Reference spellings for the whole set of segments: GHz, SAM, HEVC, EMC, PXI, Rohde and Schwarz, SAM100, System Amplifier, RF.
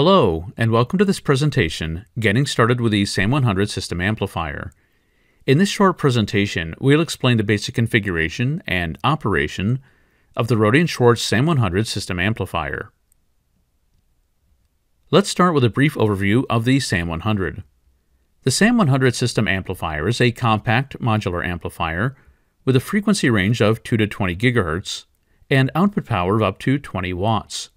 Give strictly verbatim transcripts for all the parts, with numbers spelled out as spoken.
Hello, and welcome to this presentation, Getting Started with the SAM one hundred System Amplifier. In this short presentation, we'll explain the basic configuration and operation of the Rohde and Schwarz SAM one hundred System Amplifier. Let's start with a brief overview of the SAM one hundred. The SAM one hundred System Amplifier is a compact modular amplifier with a frequency range of two to twenty gigahertz and output power of up to twenty watts.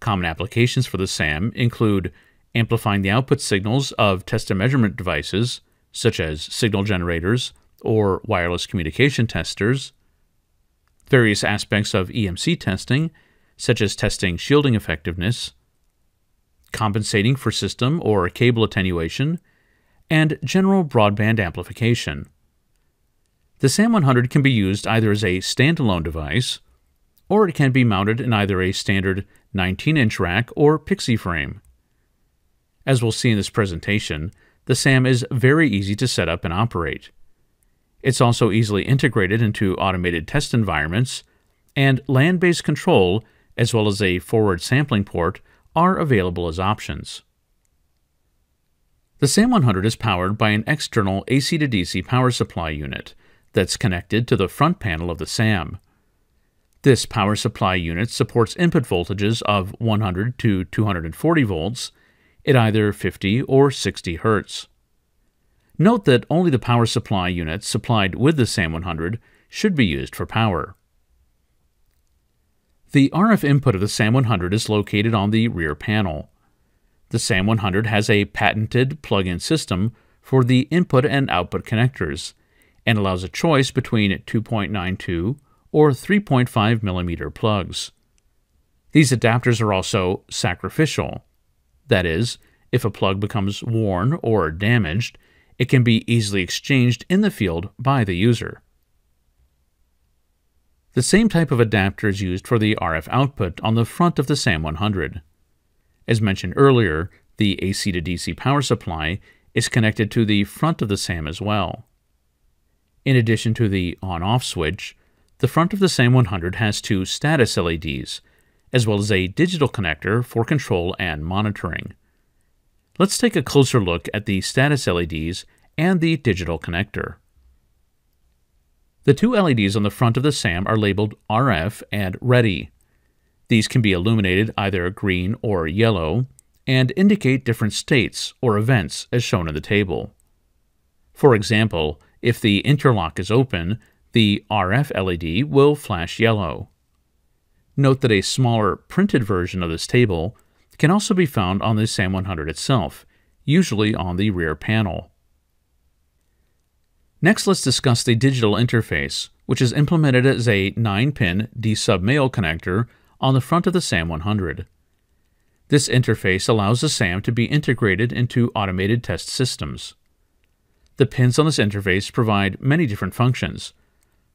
Common applications for the SAM include amplifying the output signals of test and measurement devices, such as signal generators or wireless communication testers, various aspects of E M C testing, such as testing shielding effectiveness, compensating for system or cable attenuation, and general broadband amplification. The SAM one hundred can be used either as a standalone device, or it can be mounted in either a standard nineteen inch rack or P X I frame. As we'll see in this presentation, the SAM is very easy to set up and operate. It's also easily integrated into automated test environments, and LAN-based control as well as a forward sampling port are available as options. The SAM one hundred is powered by an external A C to D C power supply unit that's connected to the front panel of the SAM. This power supply unit supports input voltages of one hundred to two hundred forty volts at either fifty or sixty hertz. Note that only the power supply units supplied with the SAM one hundred should be used for power. The R F input of the SAM one hundred is located on the rear panel. The SAM one hundred has a patented plug-in system for the input and output connectors and allows a choice between two point nine two or three point five millimeter plugs. These adapters are also sacrificial. That is, if a plug becomes worn or damaged, it can be easily exchanged in the field by the user. The same type of adapter is used for the R F output on the front of the SAM one hundred. As mentioned earlier, the A C to D C power supply is connected to the front of the SAM as well. In addition to the on-off switch, the front of the SAM one hundred has two status L E Ds, as well as a digital connector for control and monitoring. Let's take a closer look at the status L E Ds and the digital connector. The two L E Ds on the front of the SAM are labeled R F and Ready. These can be illuminated either green or yellow and indicate different states or events as shown in the table. For example, if the interlock is open, the R F L E D will flash yellow. Note that a smaller printed version of this table can also be found on the SAM one hundred itself, usually on the rear panel. Next, let's discuss the digital interface, which is implemented as a nine pin D sub male connector on the front of the SAM one hundred. This interface allows the SAM to be integrated into automated test systems. The pins on this interface provide many different functions.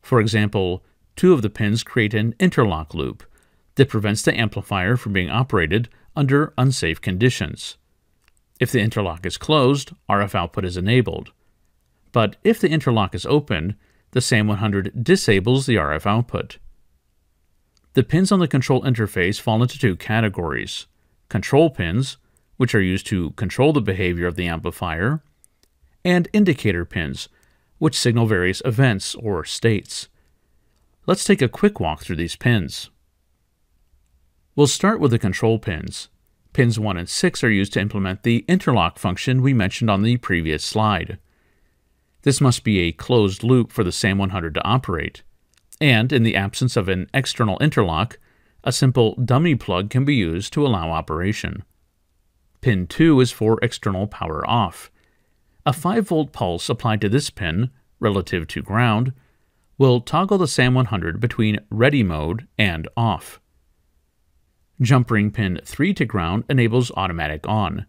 For example, two of the pins create an interlock loop that prevents the amplifier from being operated under unsafe conditions. If the interlock is closed, R F output is enabled. But if the interlock is open, the SAM one hundred disables the R F output. The pins on the control interface fall into two categories: control pins, which are used to control the behavior of the amplifier, and indicator pins, which signal various events or states. Let's take a quick walk through these pins. We'll start with the control pins. Pins one and six are used to implement the interlock function we mentioned on the previous slide. This must be a closed loop for the SAM one hundred to operate, and in the absence of an external interlock, a simple dummy plug can be used to allow operation. Pin two is for external power off. A five volt pulse applied to this pin, relative to ground, will toggle the SAM one hundred between ready mode and off. Jump ring pin three to ground enables automatic on.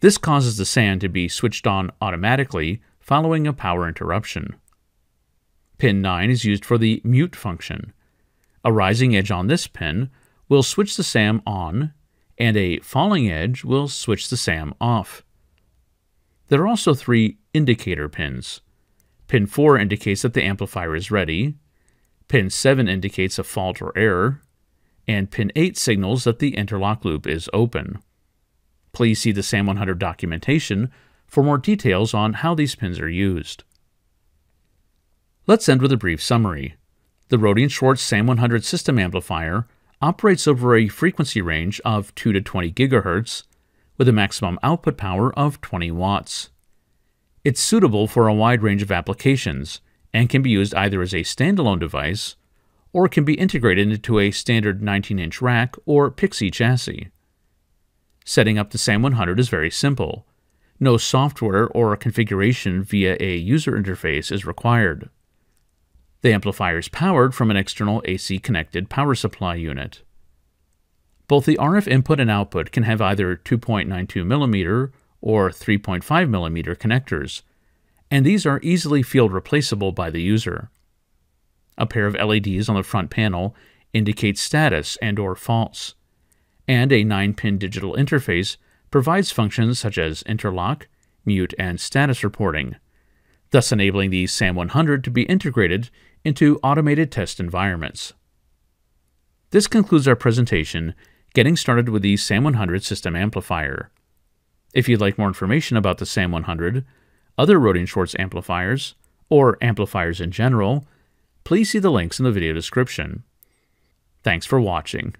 This causes the SAM to be switched on automatically following a power interruption. Pin nine is used for the mute function. A rising edge on this pin will switch the SAM on, and a falling edge will switch the SAM off. There are also three indicator pins. Pin four indicates that the amplifier is ready, pin seven indicates a fault or error, and pin eight signals that the interlock loop is open. Please see the SAM one hundred documentation for more details on how these pins are used. Let's end with a brief summary. The Rohde and Schwarz SAM one hundred system amplifier operates over a frequency range of two to twenty gigahertz with a maximum output power of twenty watts. It's suitable for a wide range of applications and can be used either as a standalone device or can be integrated into a standard nineteen inch rack or P X I chassis. Setting up the SAM one hundred is very simple. No software or configuration via a user interface is required. The amplifier is powered from an external A C-connected power supply unit. Both the R F input and output can have either two point nine two millimeter or three point five millimeter connectors, and these are easily field replaceable by the user. A pair of L E Ds on the front panel indicate status and or false, and a nine pin digital interface provides functions such as interlock, mute, and status reporting, thus enabling the SAM one hundred to be integrated into automated test environments. This concludes our presentation, Getting Started with the SAM one hundred System Amplifier. If you'd like more information about the SAM one hundred, other Rohde and Schwarz amplifiers, or amplifiers in general, please see the links in the video description. Thanks for watching.